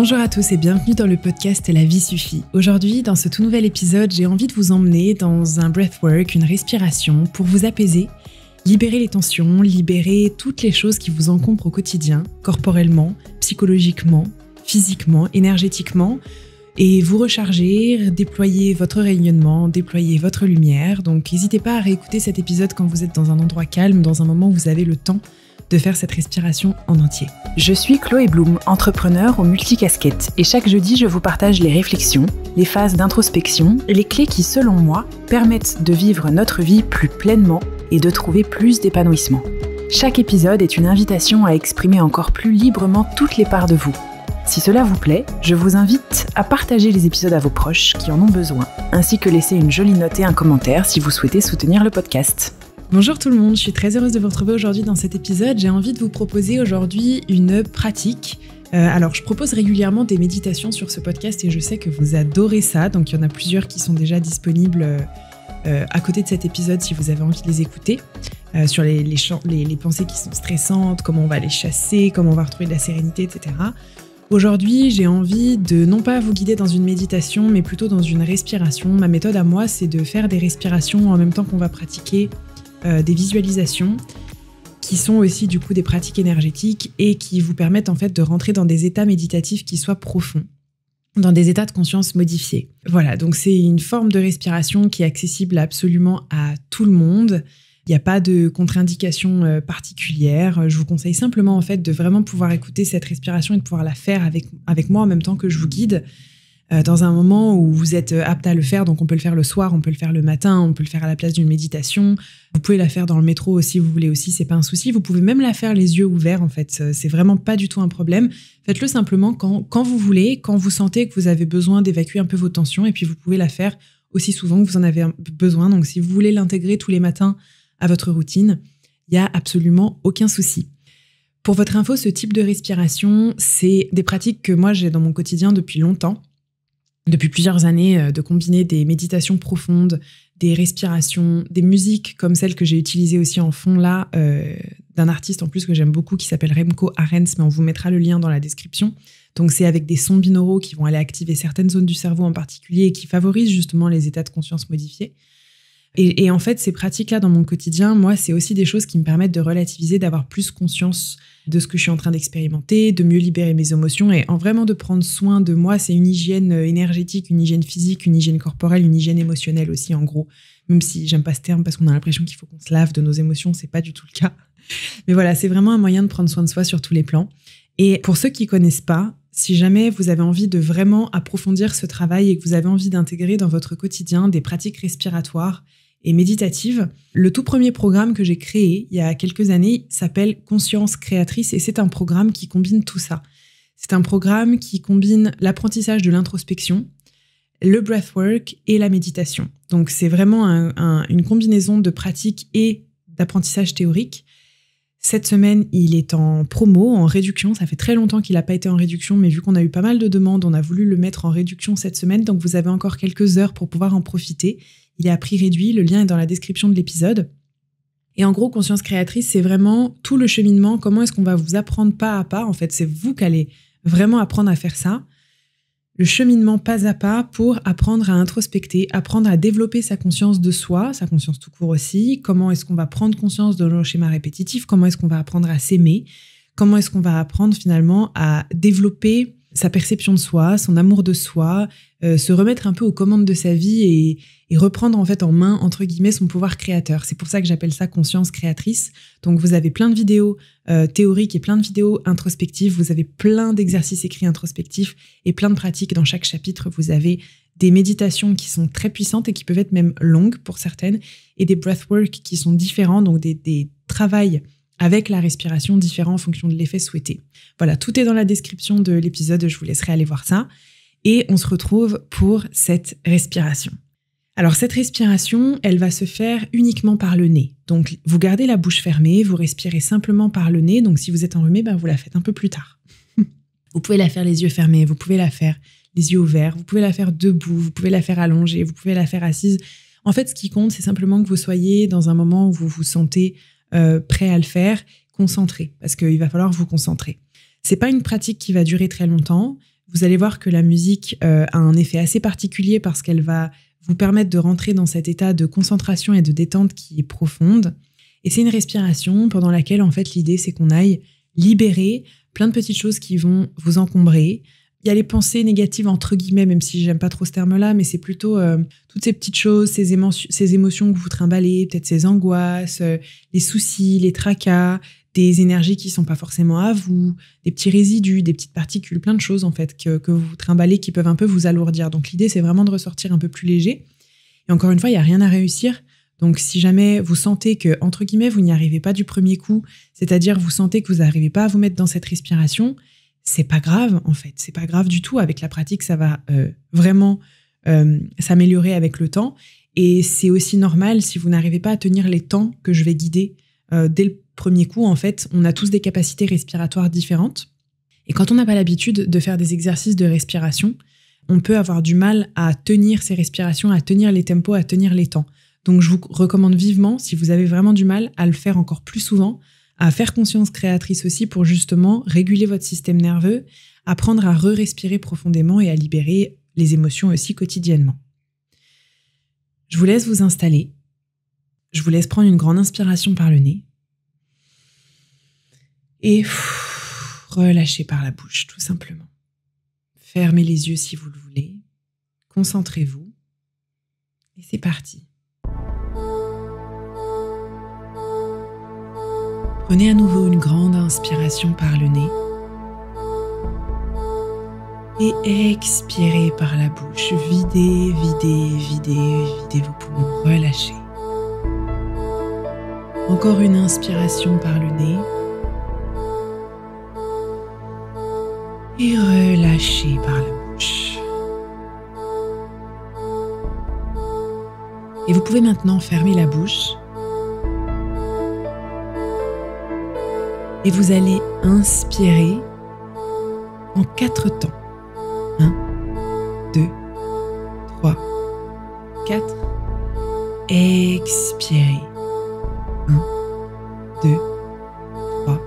Bonjour à tous et bienvenue dans le podcast La vie suffit. Aujourd'hui, dans ce tout nouvel épisode, j'ai envie de vous emmener dans un breathwork, une respiration pour vous apaiser, libérer les tensions, libérer toutes les choses qui vous encombrent au quotidien, corporellement, psychologiquement, physiquement, énergétiquement, et vous recharger, déployer votre rayonnement, déployer votre lumière. Donc n'hésitez pas à réécouter cet épisode quand vous êtes dans un endroit calme, dans un moment où vous avez le temps de faire cette respiration en entier. Je suis Chloé Bloom, entrepreneur aux multicasquettes, et chaque jeudi, je vous partage les réflexions, les phases d'introspection, les clés qui, selon moi, permettent de vivre notre vie plus pleinement et de trouver plus d'épanouissement. Chaque épisode est une invitation à exprimer encore plus librement toutes les parts de vous. Si cela vous plaît, je vous invite à partager les épisodes à vos proches qui en ont besoin, ainsi que laisser une jolie note et un commentaire si vous souhaitez soutenir le podcast. Bonjour tout le monde, je suis très heureuse de vous retrouver aujourd'hui dans cet épisode. J'ai envie de vous proposer aujourd'hui une pratique. Alors je propose régulièrement des méditations sur ce podcast et je sais que vous adorez ça. Donc il y en a plusieurs qui sont déjà disponibles à côté de cet épisode si vous avez envie de les écouter. Sur les pensées qui sont stressantes, comment on va les chasser, comment on va retrouver de la sérénité, etc. Aujourd'hui, j'ai envie de non pas vous guider dans une méditation, mais plutôt dans une respiration. Ma méthode à moi, c'est de faire des respirations en même temps qu'on va pratiquer des visualisations qui sont aussi du coup des pratiques énergétiques et qui vous permettent en fait de rentrer dans des états méditatifs qui soient profonds, dans des états de conscience modifiés. Voilà, donc c'est une forme de respiration qui est accessible absolument à tout le monde. Il n'y a pas de contre-indication particulière. Je vous conseille simplement en fait de vraiment pouvoir écouter cette respiration et de pouvoir la faire avec moi en même temps que je vous guide. Dans un moment où vous êtes apte à le faire, donc on peut le faire le soir, on peut le faire le matin, on peut le faire à la place d'une méditation. Vous pouvez la faire dans le métro si vous voulez aussi, c'est pas un souci. Vous pouvez même la faire les yeux ouverts en fait, c'est vraiment pas du tout un problème. Faites-le simplement quand vous voulez, quand vous sentez que vous avez besoin d'évacuer un peu vos tensions, et puis vous pouvez la faire aussi souvent que vous en avez besoin. Donc si vous voulez l'intégrer tous les matins à votre routine, il n'y a absolument aucun souci. Pour votre info, ce type de respiration, c'est des pratiques que moi j'ai dans mon quotidien depuis longtemps. Depuis plusieurs années, de combiner des méditations profondes, des respirations, des musiques comme celle que j'ai utilisée aussi en fond là, d'un artiste en plus que j'aime beaucoup qui s'appelle Remco Arendt, mais on vous mettra le lien dans la description. Donc c'est avec des sons binauraux qui vont aller activer certaines zones du cerveau en particulier et qui favorisent justement les états de conscience modifiés. Et en fait, ces pratiques-là dans mon quotidien, moi, c'est aussi des choses qui me permettent de relativiser, d'avoir plus conscience de ce que je suis en train d'expérimenter, de mieux libérer mes émotions et en vraiment de prendre soin de moi. C'est une hygiène énergétique, une hygiène physique, une hygiène corporelle, une hygiène émotionnelle aussi, en gros. Même si j'aime pas ce terme parce qu'on a l'impression qu'il faut qu'on se lave de nos émotions, c'est pas du tout le cas. Mais voilà, c'est vraiment un moyen de prendre soin de soi sur tous les plans. Et pour ceux qui connaissent pas, si jamais vous avez envie de vraiment approfondir ce travail et que vous avez envie d'intégrer dans votre quotidien des pratiques respiratoires et méditatives, le tout premier programme que j'ai créé il y a quelques années s'appelle Conscience Créatrice et c'est un programme qui combine tout ça. C'est un programme qui combine l'apprentissage de l'introspection, le breathwork et la méditation. Donc c'est vraiment une combinaison de pratiques et d'apprentissage théorique. Cette semaine, il est en promo, en réduction. Ça fait très longtemps qu'il n'a pas été en réduction, mais vu qu'on a eu pas mal de demandes, on a voulu le mettre en réduction cette semaine. Donc, vous avez encore quelques heures pour pouvoir en profiter. Il est à prix réduit. Le lien est dans la description de l'épisode. Et en gros, Conscience Créatrice, c'est vraiment tout le cheminement. Comment est-ce qu'on va vous apprendre pas à pas? En fait, c'est vous qui allez vraiment apprendre à faire ça. Le cheminement pas à pas pour apprendre à introspecter, apprendre à développer sa conscience de soi, sa conscience tout court aussi, comment est-ce qu'on va prendre conscience de nos schémas répétitifs, comment est-ce qu'on va apprendre à s'aimer, comment est-ce qu'on va apprendre finalement à développer sa perception de soi, son amour de soi, se remettre un peu aux commandes de sa vie et reprendre en fait en main, entre guillemets, son pouvoir créateur. C'est pour ça que j'appelle ça Conscience Créatrice. Donc vous avez plein de vidéos théoriques et plein de vidéos introspectives, vous avez plein d'exercices écrits introspectifs et plein de pratiques. Dans chaque chapitre, vous avez des méditations qui sont très puissantes et qui peuvent être même longues pour certaines, et des breathwork qui sont différents, donc des travails avec la respiration différente en fonction de l'effet souhaité. Voilà, tout est dans la description de l'épisode, je vous laisserai aller voir ça. Et on se retrouve pour cette respiration. Alors cette respiration, elle va se faire uniquement par le nez. Donc vous gardez la bouche fermée, vous respirez simplement par le nez. Donc si vous êtes enrhumé, ben, vous la faites un peu plus tard. Vous pouvez la faire les yeux fermés, vous pouvez la faire les yeux ouverts, vous pouvez la faire debout, vous pouvez la faire allongée, vous pouvez la faire assise. En fait, ce qui compte, c'est simplement que vous soyez dans un moment où vous vous sentez prêt à le faire, concentré, parce qu'il va falloir vous concentrer. C'est pas une pratique qui va durer très longtemps. Vous allez voir que la musique a un effet assez particulier parce qu'elle va vous permettre de rentrer dans cet état de concentration et de détente qui est profonde. Et c'est une respiration pendant laquelle, en fait, l'idée, c'est qu'on aille libérer plein de petites choses qui vont vous encombrer. Il y a les pensées négatives, entre guillemets, même si j'aime pas trop ce terme-là, mais c'est plutôt toutes ces petites choses, ces émotions que vous trimballez, peut-être ces angoisses, les soucis, les tracas, des énergies qui sont pas forcément à vous, des petits résidus, des petites particules, plein de choses en fait que vous trimballez qui peuvent un peu vous alourdir. Donc l'idée, c'est vraiment de ressortir un peu plus léger. Et encore une fois, il n'y a rien à réussir. Donc si jamais vous sentez que, entre guillemets, vous n'y arrivez pas du premier coup, c'est-à-dire vous sentez que vous n'arrivez pas à vous mettre dans cette respiration, c'est pas grave en fait, c'est pas grave du tout. Avec la pratique, ça va vraiment s'améliorer avec le temps. Et c'est aussi normal si vous n'arrivez pas à tenir les temps que je vais guider dès le premier coup. En fait, on a tous des capacités respiratoires différentes. Et quand on n'a pas l'habitude de faire des exercices de respiration, on peut avoir du mal à tenir ces respirations, à tenir les tempos, à tenir les temps. Donc je vous recommande vivement, si vous avez vraiment du mal, à le faire encore plus souvent, à faire conscience créatrice aussi pour justement réguler votre système nerveux, apprendre à re-respirer profondément et à libérer les émotions aussi quotidiennement. Je vous laisse vous installer. Je vous laisse prendre une grande inspiration par le nez. Et relâchez par la bouche, tout simplement. Fermez les yeux si vous le voulez. Concentrez-vous. Et c'est parti. Prenez à nouveau une grande inspiration par le nez et expirez par la bouche. Videz, videz, videz, videz vos poumons, relâchez. Encore une inspiration par le nez et relâchez par la bouche. Et vous pouvez maintenant fermer la bouche. Et vous allez inspirer en 4 temps. 1, 2, 3, 4. Expirez. 1, 2, 3,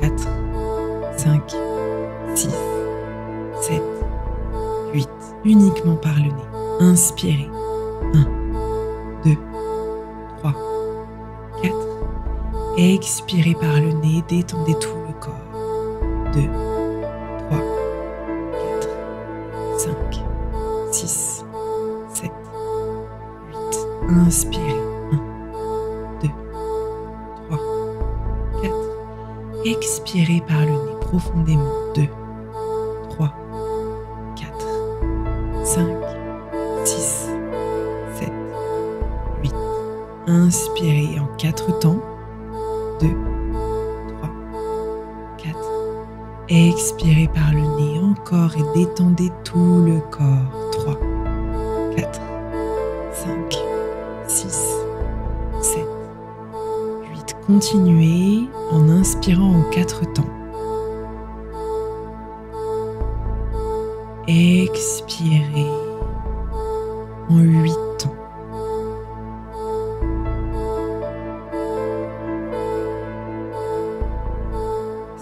4, 5, 6, 7, 8. Uniquement par le nez. Inspirez. 1, 2, 3, 4. Expirez par le nez, détendez tout le corps. 2, 3, 4, 5, 6, 7, 8. Inspirez. 1, 2, 3, 4. Expirez par le nez profondément. 2, 3, 4, 5, 6, 7, 8. Inspirez en 4 temps. 2, 3, 4. Expirez par le nez encore et détendez tout le corps. 3, 4, 5, 6, 7, 8. Continuez en inspirant en 4 temps. Expirez en 8 temps.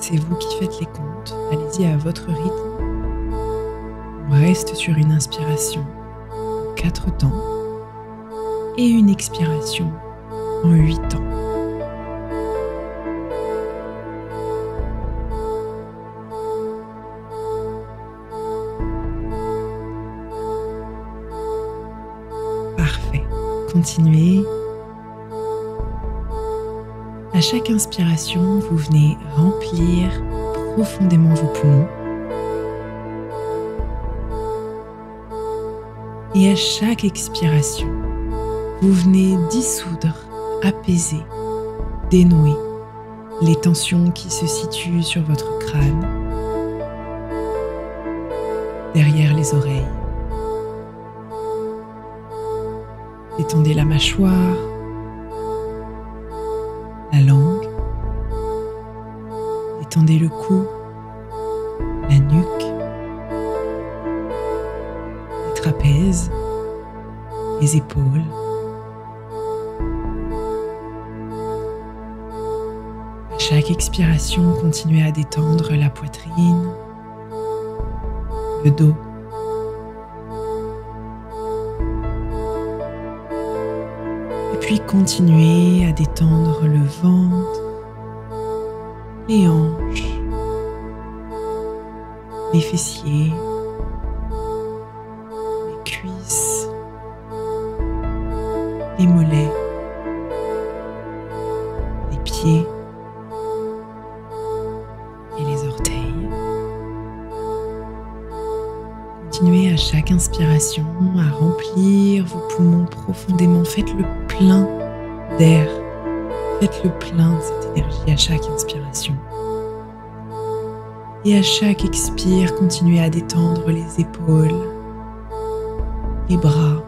C'est vous qui faites les comptes. Allez-y à votre rythme. On reste sur une inspiration en 4 temps et une expiration en 8 temps. Parfait. Continuez. À chaque inspiration, vous venez remplir profondément vos poumons. Et à chaque expiration, vous venez dissoudre, apaiser, dénouer les tensions qui se situent sur votre crâne, derrière les oreilles. Détendez la mâchoire, la langue, détendez le cou, la nuque, les trapèzes, les épaules. À chaque expiration, continuez à détendre la poitrine, le dos. Et puis continuez à détendre le ventre, les hanches, les fessiers, les cuisses, les mollets, les pieds. Continuez à chaque inspiration à remplir vos poumons profondément. Faites le plein d'air. Faites le plein de cette énergie à chaque inspiration. Et à chaque expire, continuez à détendre les épaules, les bras,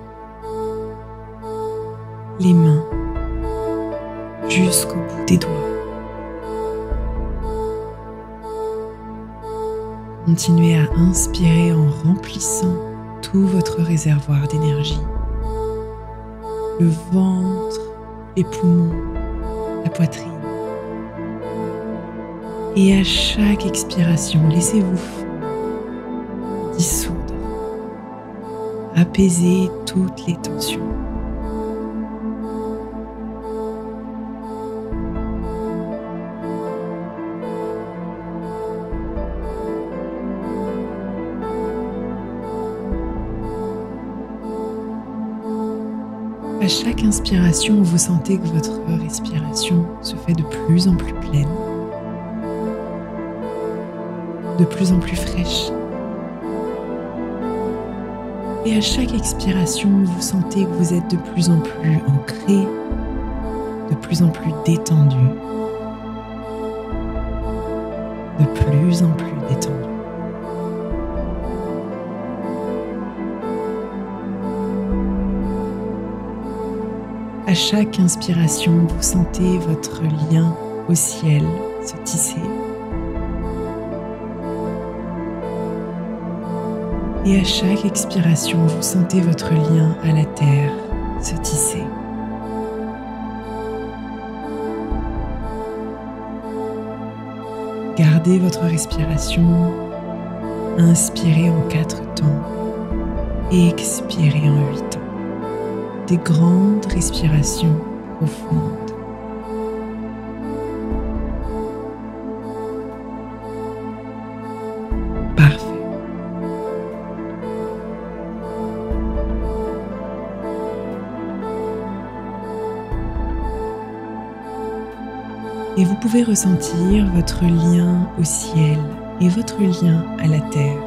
les mains, jusqu'au bout des doigts. Continuez à inspirer en remplissant tout votre réservoir d'énergie. Le ventre, les poumons, la poitrine. Et à chaque expiration, laissez-vous dissoudre, apaiser toutes les tensions. À chaque inspiration, vous sentez que votre respiration se fait de plus en plus pleine, de plus en plus fraîche. Et à chaque expiration, vous sentez que vous êtes de plus en plus ancré, de plus en plus détendu, de plus en plus détendu. À chaque inspiration, vous sentez votre lien au ciel se tisser. Et à chaque expiration, vous sentez votre lien à la terre se tisser. Gardez votre respiration, inspirez en 4 temps et expirez en 8 temps. Des grandes respirations profondes. Parfait. Et vous pouvez ressentir votre lien au ciel et votre lien à la terre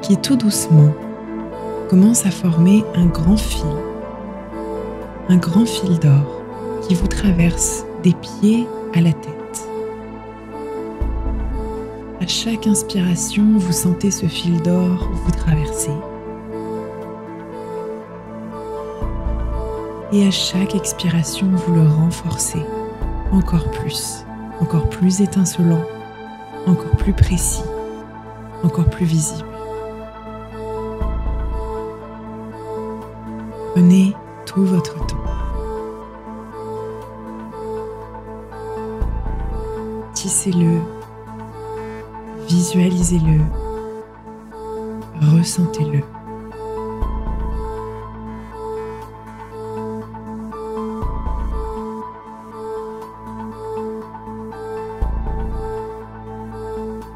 qui tout doucement commence à former un grand fil d'or qui vous traverse des pieds à la tête. À chaque inspiration, vous sentez ce fil d'or vous traverser. Et à chaque expiration, vous le renforcez encore plus étincelant, encore plus précis, encore plus visible. Prenez tout votre temps. Tissez-le, visualisez-le, ressentez-le.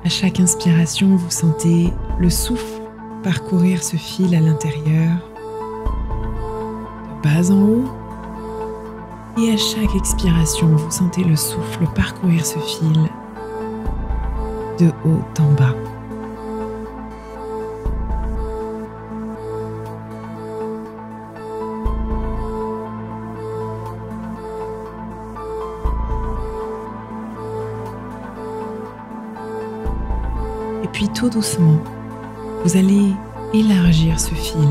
À chaque inspiration, vous sentez le souffle parcourir ce fil à l'intérieur. Bas en haut, et à chaque expiration, vous sentez le souffle parcourir ce fil de haut en bas. Et puis tout doucement, vous allez élargir ce fil.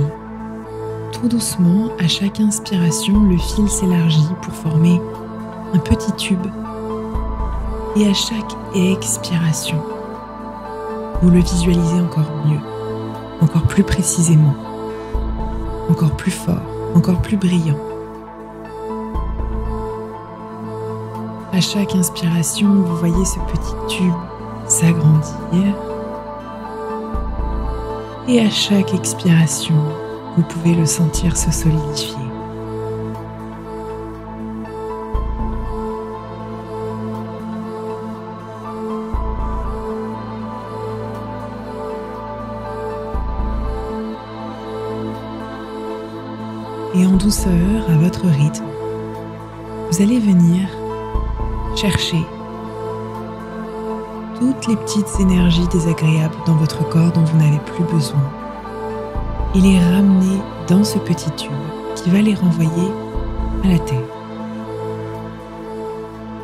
Tout doucement, à chaque inspiration, le fil s'élargit pour former un petit tube. Et à chaque expiration, vous le visualisez encore mieux, encore plus précisément, encore plus fort, encore plus brillant. À chaque inspiration, vous voyez ce petit tube s'agrandir. Et à chaque expiration, vous pouvez le sentir se solidifier. Et en douceur, à votre rythme, vous allez venir chercher toutes les petites énergies désagréables dans votre corps dont vous n'avez plus besoin et les ramener dans ce petit tube qui va les renvoyer à la terre.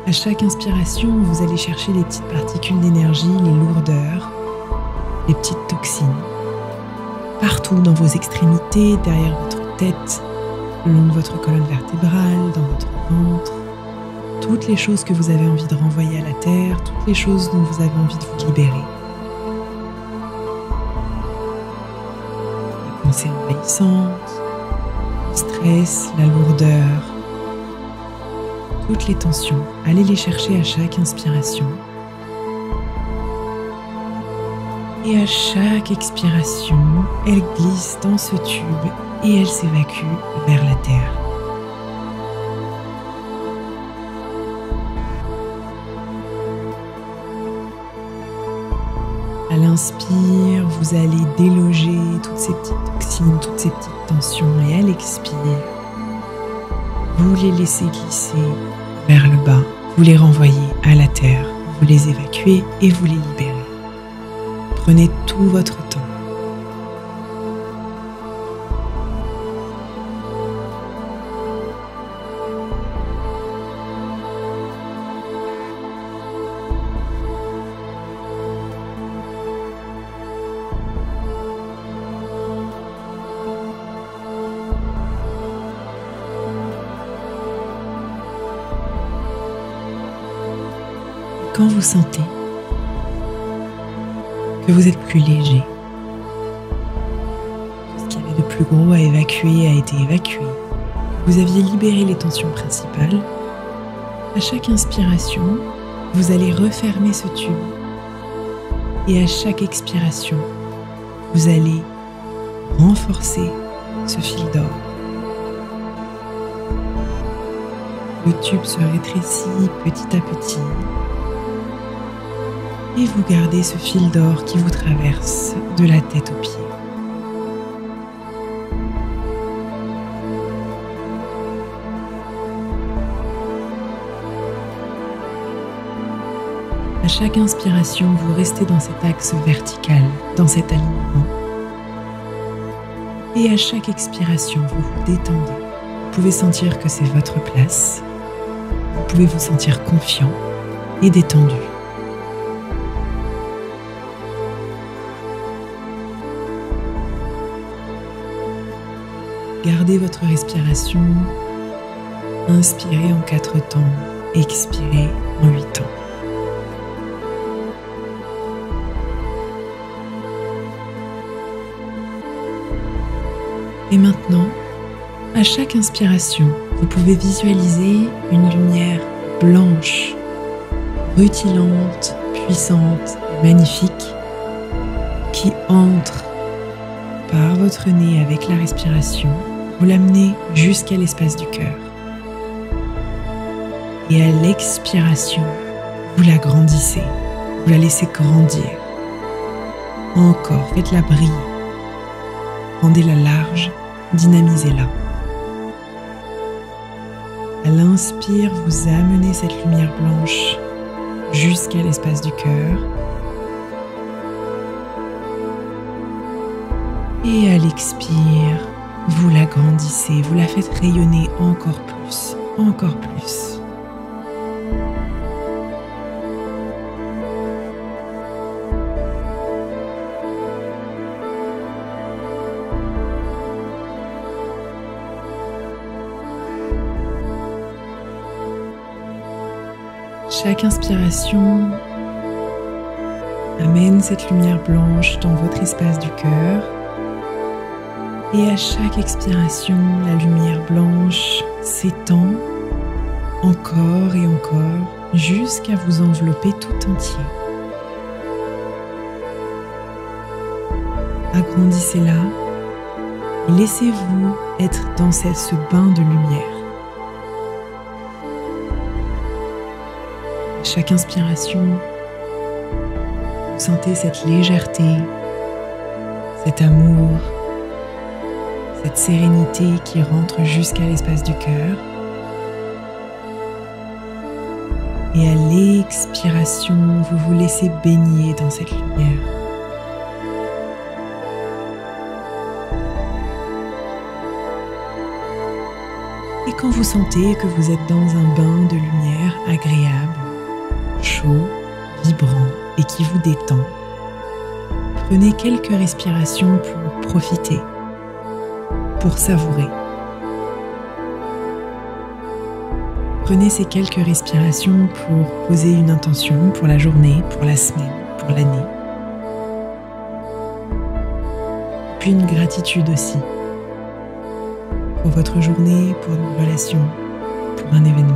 À chaque inspiration, vous allez chercher les petites particules d'énergie, les lourdeurs, les petites toxines, partout dans vos extrémités, derrière votre tête, le long de votre colonne vertébrale, dans votre ventre, toutes les choses que vous avez envie de renvoyer à la terre, toutes les choses dont vous avez envie de vous libérer. Les pensées envahissantes, le stress, la lourdeur, toutes les tensions, allez les chercher à chaque inspiration. Et à chaque expiration, elle glisse dans ce tube et elle s'évacue vers la terre. À l'inspire, vous allez déloger toutes ces petites toxines, toutes ces petites tensions, et à l'expire, vous les laissez glisser vers le bas, vous les renvoyez à la terre, vous les évacuez et vous les libérez. Prenez tout votre temps. Quand vous sentez que vous êtes plus léger, que ce qu'il y avait de plus gros à évacuer a été évacué, que vous aviez libéré les tensions principales, à chaque inspiration, vous allez refermer ce tube et à chaque expiration, vous allez renforcer ce fil d'or. Le tube se rétrécit petit à petit. Et vous gardez ce fil d'or qui vous traverse de la tête aux pieds. À chaque inspiration, vous restez dans cet axe vertical, dans cet alignement. Et à chaque expiration, vous vous détendez. Vous pouvez sentir que c'est votre place. Vous pouvez vous sentir confiant et détendu. Gardez votre respiration, inspirez en 4 temps, expirez en 8 temps. Et maintenant, à chaque inspiration, vous pouvez visualiser une lumière blanche, rutilante, puissante, magnifique, qui entre par votre nez avec la respiration. Vous l'amenez jusqu'à l'espace du cœur. Et à l'expiration, vous la grandissez. Vous la laissez grandir. Encore, faites-la briller. Rendez-la large, dynamisez-la. À l'inspire, vous amenez cette lumière blanche jusqu'à l'espace du cœur. Et à l'expire, vous la grandissez, vous la faites rayonner encore plus, encore plus. Chaque inspiration amène cette lumière blanche dans votre espace du cœur. Et à chaque expiration, la lumière blanche s'étend encore et encore jusqu'à vous envelopper tout entier. agrandissez-la et laissez-vous être dans ce bain de lumière. À chaque inspiration, vous sentez cette légèreté, cet amour, cette sérénité qui rentre jusqu'à l'espace du cœur. Et à l'expiration, vous vous laissez baigner dans cette lumière. Et quand vous sentez que vous êtes dans un bain de lumière agréable, chaud, vibrant et qui vous détend, prenez quelques respirations pour profiter, pour savourer. Prenez ces quelques respirations pour poser une intention pour la journée, pour la semaine, pour l'année. Puis une gratitude aussi, pour votre journée, pour une relation, pour un événement.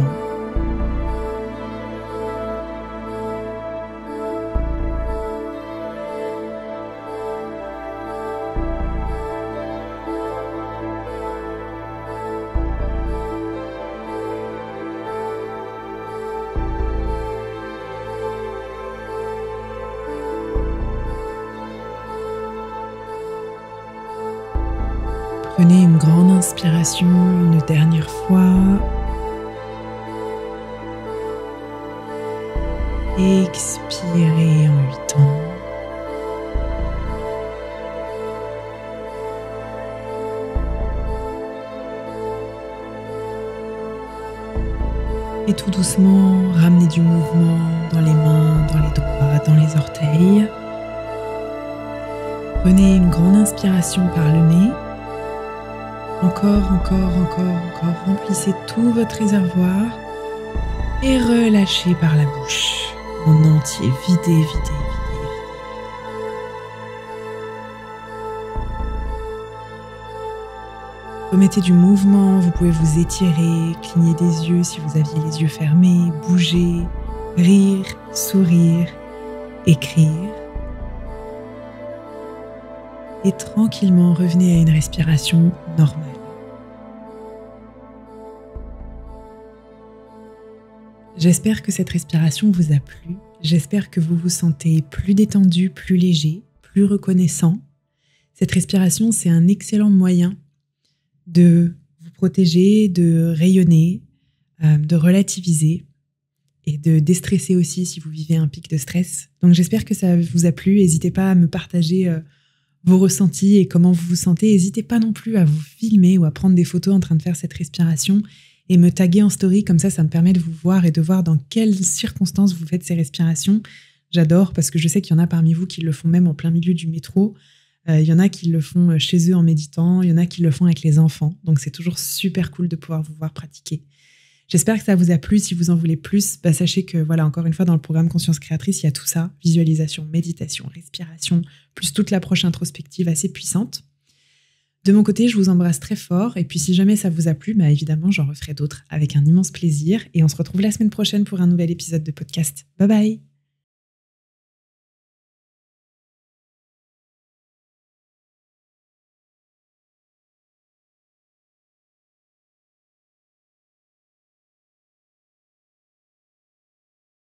Prenez une grande inspiration une dernière fois. Expirez en 8 temps. Et tout doucement, ramenez du mouvement dans les mains, dans les doigts, dans les orteils. Prenez une grande inspiration par le nez. Encore, encore, encore, encore. Remplissez tout votre réservoir et relâchez par la bouche en entier. Videz, videz, videz. Remettez du mouvement. Vous pouvez vous étirer, cligner des yeux si vous aviez les yeux fermés, bouger, rire, sourire, écrire. Et tranquillement revenez à une respiration normale. J'espère que cette respiration vous a plu. J'espère que vous vous sentez plus détendu, plus léger, plus reconnaissant. Cette respiration, c'est un excellent moyen de vous protéger, de rayonner, de relativiser et de déstresser aussi si vous vivez un pic de stress. Donc j'espère que ça vous a plu. N'hésitez pas à me partager vos ressentis et comment vous vous sentez. N'hésitez pas non plus à vous filmer ou à prendre des photos en train de faire cette respiration et me taguer en story, comme ça, ça me permet de vous voir et de voir dans quelles circonstances vous faites ces respirations. J'adore, parce que je sais qu'il y en a parmi vous qui le font même en plein milieu du métro, il y en a qui le font chez eux en méditant, il y en a qui le font avec les enfants, donc c'est toujours super cool de pouvoir vous voir pratiquer. J'espère que ça vous a plu. Si vous en voulez plus, sachez que, voilà, encore une fois, dans le programme Conscience Créatrice, il y a tout ça. Visualisation, méditation, respiration, plus toute l'approche introspective assez puissante. De mon côté, je vous embrasse très fort. Et puis, si jamais ça vous a plu, évidemment, j'en referai d'autres avec un immense plaisir. Et on se retrouve la semaine prochaine pour un nouvel épisode de podcast. Bye bye!